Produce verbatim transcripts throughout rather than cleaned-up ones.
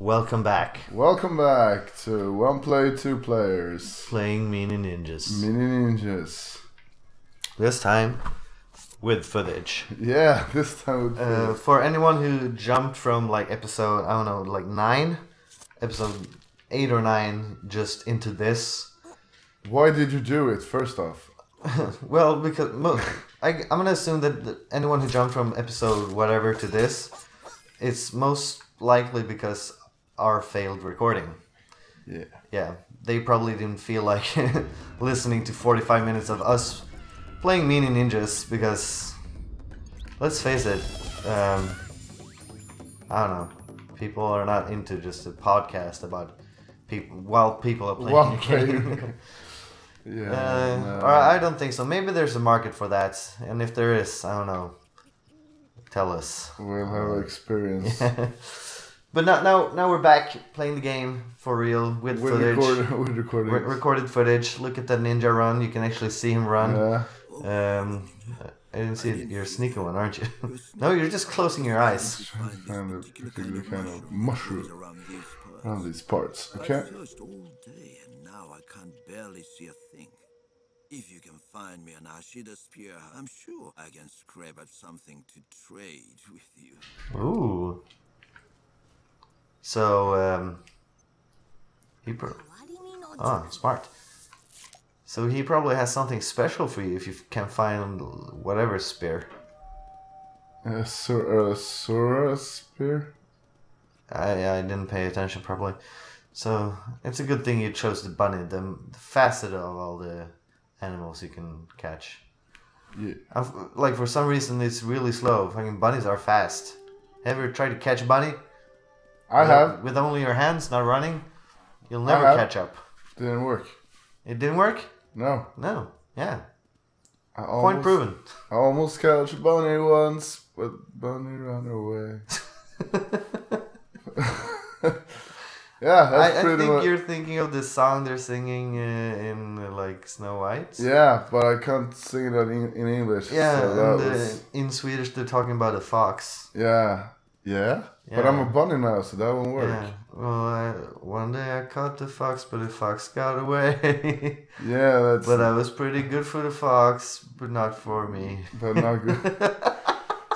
Welcome back. Welcome back to One Play, Two Players. Playing Mini Ninjas. Mini Ninjas. This time with footage. Yeah, this time with uh, footage. For anyone who jumped from like episode, I don't know, like nine? Episode eight or nine just into this. Why did you do it, first off? Well, because well, I, I'm going to assume that anyone who jumped from episode whatever to this, it's most likely because our failed recording. Yeah. Yeah. They probably didn't feel like listening to forty-five minutes of us playing Mini Ninjas because, let's face it, um, I don't know, people are not into just a podcast about people while people are playing while a game. Playing. Yeah, uh, no. Or I don't think so. Maybe there's a market for that, and if there is, I don't know. Tell us. We'll have experience. Yeah. But now, now, now we're back playing the game for real with we footage. Record, we recorded. Re recorded footage. Look at that ninja run. You can actually see him run. Yeah. Um, I didn't see it. You're sneaking one, aren't you? No, you're just closing your eyes. I'm trying to find a particular kind of mushroom around these parts. Okay. Can't barely see a thing. If you can find me an Ashida spear, I'm sure I can scrape up something to trade with you. Ooh. So, um... He pro oh, smart. So he probably has something special for you if you can find whatever spear. A uh, Sora, uh, Sora spear? I, I didn't pay attention properly. So, it's a good thing you chose the bunny, the, the facet of all the animals you can catch. Yeah. I've, like, for some reason, it's really slow. Fucking bunnies are fast. Have you ever tried to catch a bunny? I with, have. With only your hands, not running? You'll never catch up. Didn't work. It didn't work? No. No, yeah. I Point almost, proven. I almost catch a bunny once, but bunny ran away. Yeah, that's I, I pretty think much... You're thinking of the song they're singing uh, in uh, like Snow White. Yeah, but I can't sing that in, in English. Yeah, so and, uh, was... in Swedish they're talking about a fox. Yeah, yeah, yeah. But I'm a bunny now, so that won't work. Yeah. Well, I, one day I caught the fox, but the fox got away. Yeah, that's. But I was pretty good for the fox, but not for me. But not good.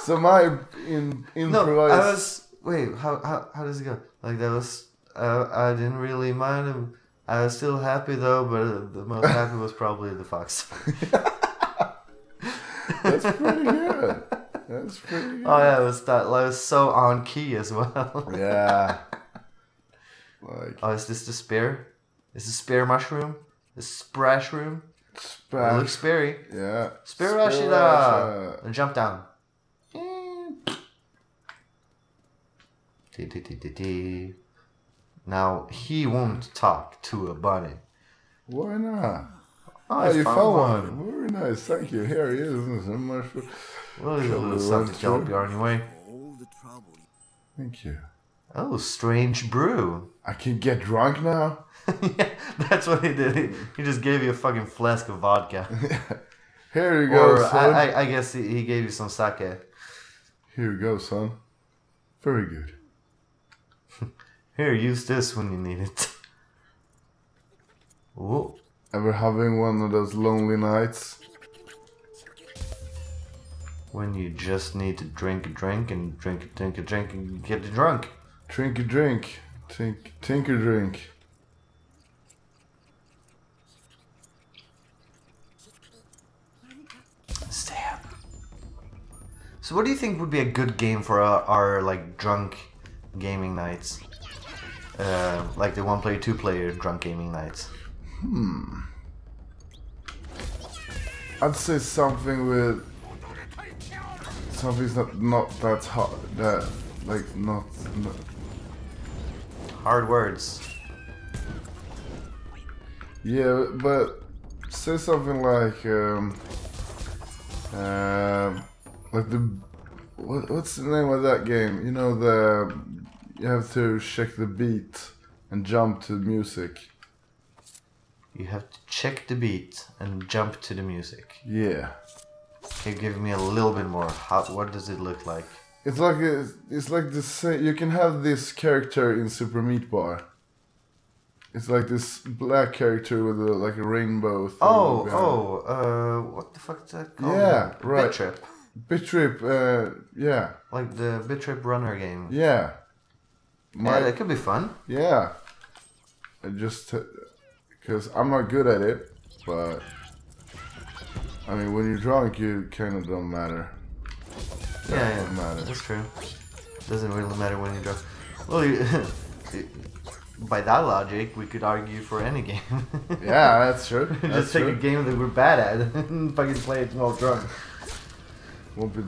So my in improvised. No, I was. Wait, how how how does it go? Like that was. Uh, I didn't really mind him. I was still happy though, but the most happy was probably the fox. That's pretty good. That's pretty good. Oh yeah, it was that. Like, it was so on key as well. Yeah. Like. Oh, is this the spear? Is the spear mushroom? The sprash room? Sprash. It looks scary. Yeah. Spear Rashida. And jump down. Dee dee dee dee dee. Now, he won't talk to a bunny. Why not? Oh, I oh you found, found one. one. Very nice. Thank you. Here he is. So much for... Well, he's a little something to help you anyway. Thank you. Oh, strange brew. I can get drunk now? Yeah, that's what he did. He, he just gave you a fucking flask of vodka. Here you go, or son. I, I, I guess he, he gave you some sake. Here you go, son. Very good. Here, use this when you need it. Whoa. Ever having one of those lonely nights? When you just need to drink a drink and drink a drink a drink and get drunk. Drink a drink. Tink, tink a drink. Stay up. So what do you think would be a good game for our, our like drunk gaming nights? Uh, like the one player, two player drunk gaming nights. Hmm. I'd say something with something's not not that hard. That like not, not hard words. Yeah, but say something like um, uh, like the what, what's the name of that game? You know the. You have to check the beat and jump to the music. You have to check the beat and jump to the music. Yeah. Okay, give me a little bit more. How? What does it look like? It's like a, it's like the same. You can have this character in Super Meat Boy. It's like this black character with a, like a rainbow thing. Oh, oh, uh, what the fuck is that called? Yeah, right. Bit Trip. Bit Trip, uh, yeah. Like the Bit Trip Runner game. Yeah. My, yeah, that could be fun. Yeah. I just, because I'm not good at it, but I mean, when you're drunk, you kind of don't matter. That yeah, doesn't yeah, matter. That's true. Doesn't really matter when you're drunk. Well, you, by that logic, we could argue for any game. Yeah, that's true. That's just take true. a game that we're bad at and fucking play it while drunk. Won't be.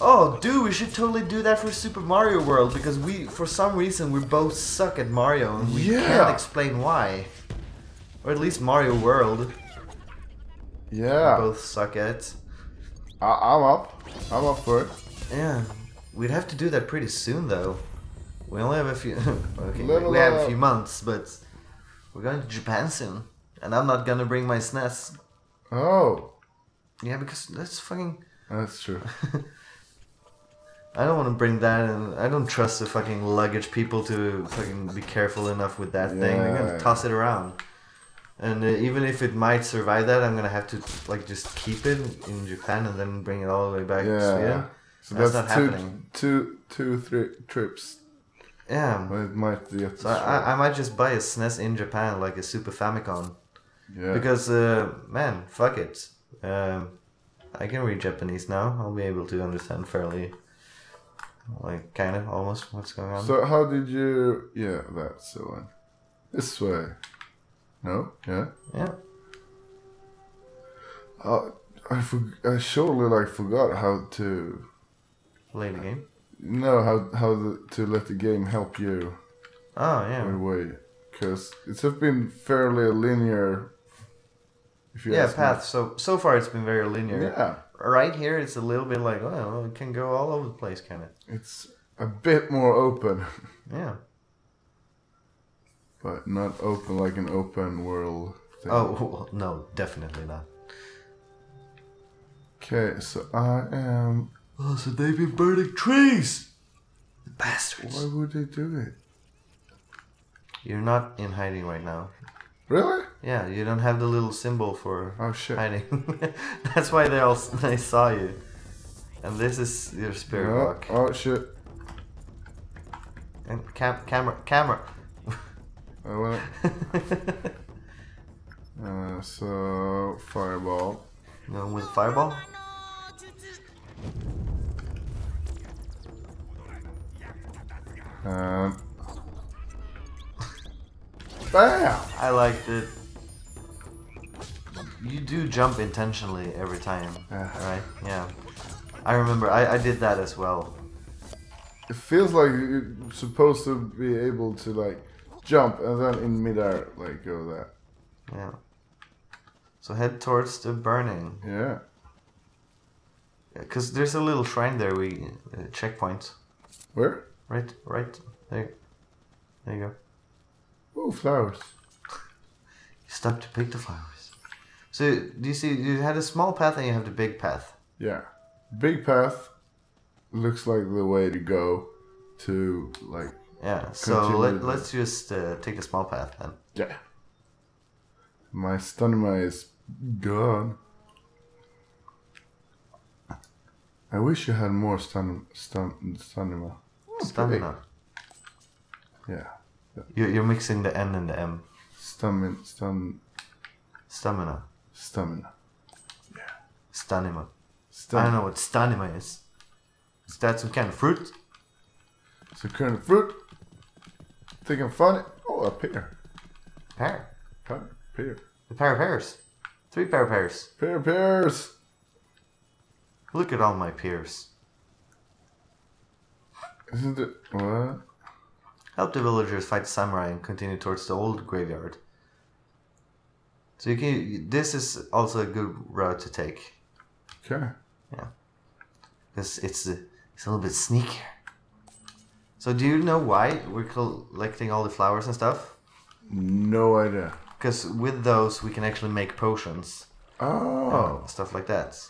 Oh, dude, we should totally do that for Super Mario World, because we, for some reason, we both suck at Mario, and we yeah. can't explain why. Or at least Mario World. Yeah. We both suck at. I I'm up. I'm up for it. Yeah. We'd have to do that pretty soon, though. We only have a few... okay, Little we have a few months, but we're going to Japan soon. And I'm not gonna bring my S N E S. Oh. Yeah, because that's fucking... That's true. I don't want to bring that, and I don't trust the fucking luggage people to fucking be careful enough with that yeah. thing. They're gonna toss it around, and uh, even if it might survive that, I'm gonna have to like just keep it in Japan and then bring it all the way back yeah. to Sweden. So that's, that's not two, happening. Two, two, three trips. Yeah, well, it might be. So I, I might just buy a S N E S in Japan, like a Super Famicom. Yeah. Because uh, man, fuck it. Uh, I can read Japanese now. I'll be able to understand fairly, like, kind of, almost, what's going on. So how did you... Yeah, that's the one. This way. No? Yeah? Yeah. Uh, I, for, I surely, like, forgot how to... Play the game? No, how, how the, to let the game help you. Oh, yeah. In a way. Because it's been fairly linear... Yeah, path. Me. So so far it's been very linear. Yeah. Right here it's a little bit like, well, it can go all over the place, can it? It's a bit more open. Yeah. But not open like an open world thing. Oh well, no, definitely not. Okay, so I am. Oh, so they've been burning trees. The bastards. Why would they do it? You're not in hiding right now. Really? Yeah, you don't have the little symbol for oh, shit. hiding. That's why they all they saw you. And this is your spirit no. rock. Oh shit! And cam camera camera. I went. uh, so fireball. You going with fireball? Um. Bam! I liked it. You do jump intentionally every time, yeah. right? Yeah. I remember, I, I did that as well. It feels like you're supposed to be able to, like, jump and then in midair, like, go there. Yeah. So head towards the burning. Yeah. Because there's a little shrine there, we... Uh, checkpoint. Where? Right, right. There, there you go. Oh, flowers. You stopped to pick the flowers. So, do you see, you had a small path and you have the big path. Yeah. Big path looks like the way to go to, like... Yeah, so let, let's just uh, take the small path then. Yeah. My stamina is gone. I wish you had more stamina. Stamina. Stamina. Yeah. You're mixing the N and the M. Stamina. Stamina. Stamina. Stamina. Yeah. Stamina. I don't know what stamina is. Is that some kind of fruit? Some kind of fruit. Think I'm funny? Oh, a pear. Pear? Pear. Pear. A pair of pears. Three pair of pears. Pair of pears. Look at all my pears. Isn't it... What? Help the villagers fight samurai and continue towards the old graveyard. So you can. This is also a good route to take. Okay. Yeah. Because it's a, it's a little bit sneakier. So do you know why we're collecting all the flowers and stuff? No idea. Because with those we can actually make potions. Oh. Stuff like that.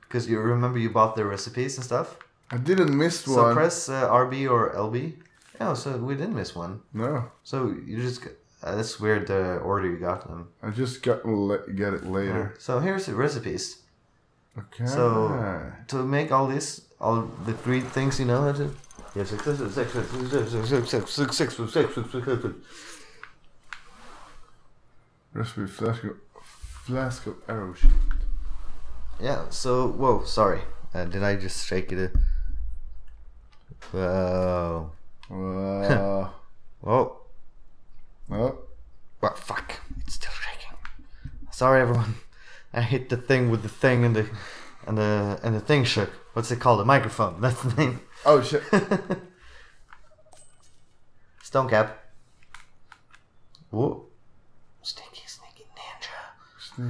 Because you remember you bought the recipes and stuff. I didn't miss one. So press uh, R B or L B. Oh, so we didn't miss one. No. So you just... Uh, that's weird, the order you got them. I just got get it later. Yeah. So here's the recipes. Okay. So to make all this, all the three things, you know how to... Yes, recipe flask of, flask of arrow shoot. Yeah, so... Whoa, sorry. Uh, did I just shake it? Whoa. Whoa. Whoa. Oh. Well, fuck. It's still shaking. Sorry, everyone. I hit the thing with the thing and the and the and the thing shook. What's it called? The microphone. That's the name. Oh shit. Stone cap. Whoa. Stinky, sneaky ninja.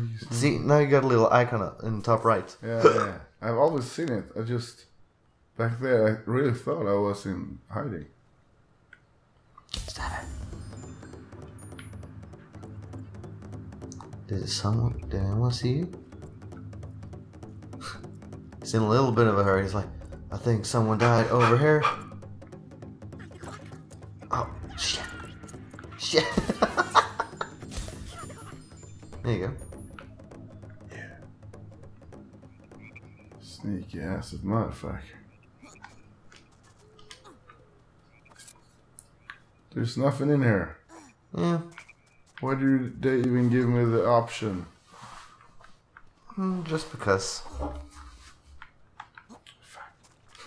Sneaky, sneaky. See, now you got a little icon in the top right. Yeah, yeah. I've always seen it. I just back there. I really thought I was in hiding. Stop it. Did someone, did anyone see you? He's in a little bit of a hurry. He's like, I think someone died over here. Oh, shit. Shit. There you go. Yeah. Sneaky ass of motherfucker. There's nothing in here. Yeah. Why do they even give me the option? Mm, just because.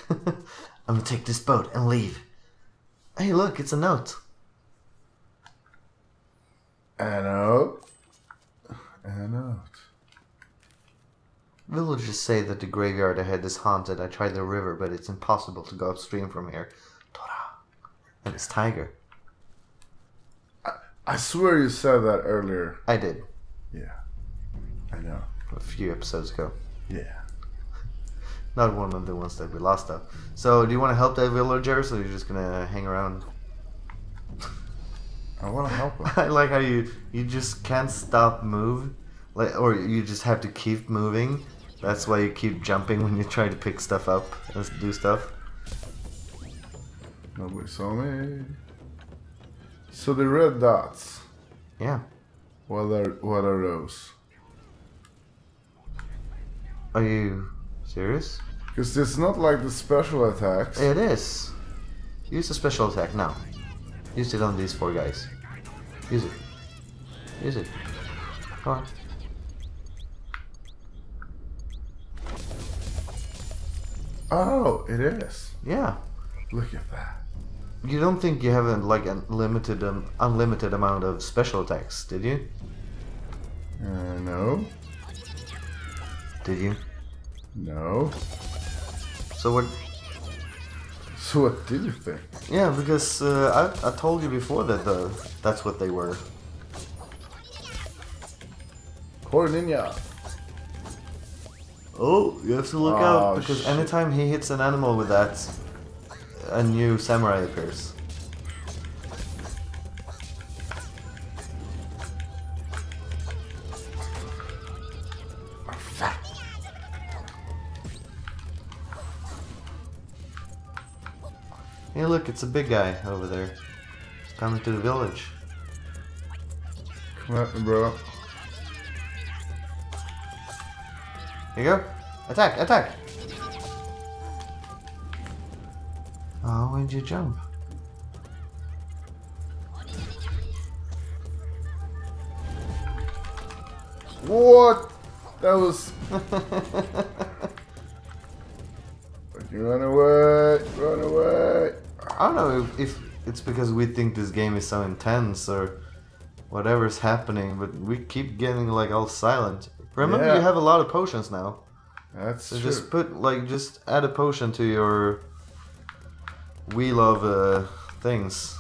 I'm gonna take this boat and leave. Hey, look, it's a note. A note. A note. Villagers say that the graveyard ahead is haunted. I tried the river, but it's impossible to go upstream from here. Tora. And it's tiger. I swear you said that earlier. I did. Yeah. I know. A few episodes ago. Yeah. Not one of the ones that we lost though. So do you want to help that villager, or are you just going to hang around? I want to help him. I like how you you just can't stop move. Like, or you just have to keep moving. That's why you keep jumping when you try to pick stuff up and do stuff. Nobody saw me. So the red dots. Yeah. What are what are those? Are you serious? Because it's not like the special attacks. It is. Use the special attack now. Use it on these four guys. Use it. Use it. Come on. Oh, it is. Yeah. Look at that. You don't think you have like an limited, um, unlimited amount of special attacks, did you? Uh, no. Did you? No. So what? So what did you think? Yeah, because uh, I I told you before that the that's what they were. Core ninja. Oh, you have to look oh, out because shit. Anytime he hits an animal with that. A new samurai appears. Hey, look, it's a big guy over there. He's coming to the village. Come at me, bro. Here you go. Attack, attack. Oh, where'd you jump? What? That was... Run away! Run away! I don't know if, if it's because we think this game is so intense or whatever's happening, but we keep getting like all silent. Remember, yeah. You have a lot of potions now. That's so true. Just put like just add a potion to your wheel of uh, things.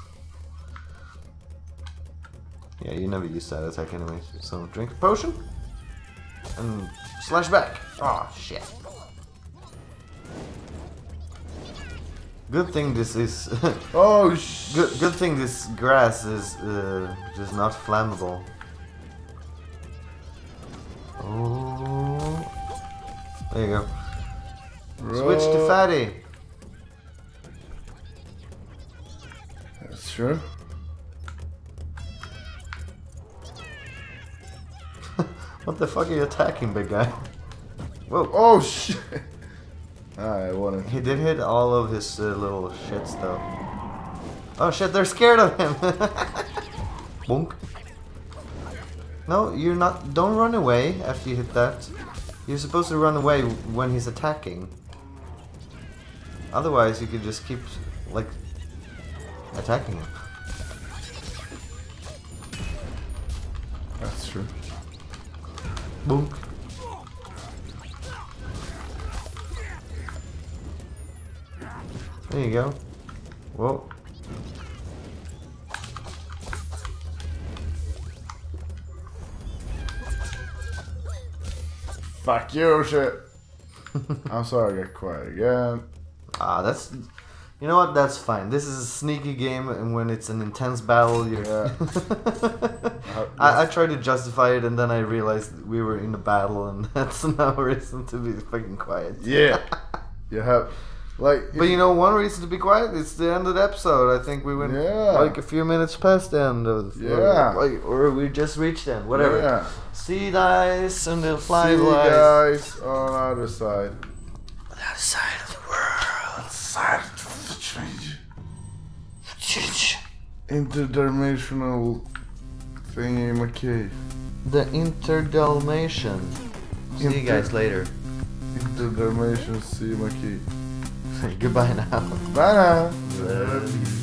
Yeah, you never use that attack anyway. So drink a potion and slash back. Oh shit! Good thing this is. oh sh Good, good thing this grass is uh, just not flammable. Oh, there you go. Bro. Switch to fatty. sure. What the fuck are you attacking, big guy? Whoa! Oh shit! Alright, what? He did hit all of his uh, little shits though. Oh shit! They're scared of him. Bonk. No, you're not. Don't run away after you hit that. You're supposed to run away when he's attacking. Otherwise, you could just keep like attacking him. That's true. Bonk. There you go. Whoa. Fuck you, shit. I'm sorry I got quiet again. Ah, that's... You know what? That's fine. This is a sneaky game, and when it's an intense battle, you're... Yeah. I, I tried to justify it, and then I realized we were in a battle, and that's no reason to be fucking quiet. Yeah. You have... Like, but you know, one reason to be quiet, it's the end of the episode. I think we went yeah. like a few minutes past the end of the yeah. or, like, or we just reached the end, whatever. Yeah. See you guys and the fly lies. See you guys on our side. The other side of the world. Side of the change. Change. Interdimensional thingy McKay. The interdalmation. See Inter you guys later. Interdimension C McKay. Goodbye now. Bye now. Bye.